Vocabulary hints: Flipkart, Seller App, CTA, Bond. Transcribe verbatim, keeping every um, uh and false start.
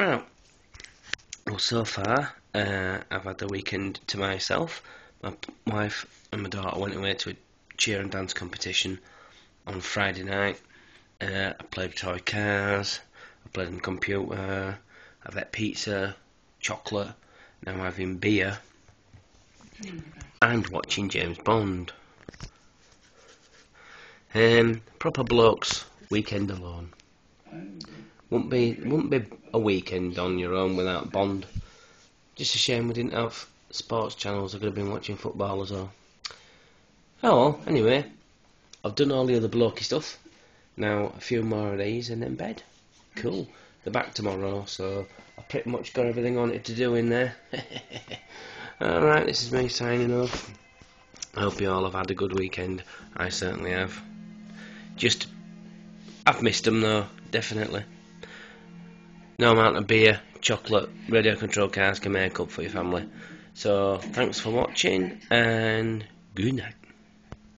Right. Well, so far, uh, I've had the weekend to myself. My wife and my daughter went away to a cheer and dance competition on Friday night. Uh, I played with toy cars, I played on the computer, I've had pizza, chocolate, now I'm having beer, and watching James Bond. Um, proper blokes, weekend alone. Wouldn't be, wouldn't be a weekend on your own without Bond. Just a shame we didn't have sports channels. I could have been watching football as well. Oh well, anyway, I've done all the other blokey stuff. Now a few more of these and then bed. Cool. They're back tomorrow, so I've pretty much got everything I wanted to do in there. Alright, this is me signing off. I hope you all have had a good weekend. I certainly have. Just, I've missed them though, definitely. No amount of beer, chocolate, radio control cars can make up for your family. So, thanks for watching, and good night.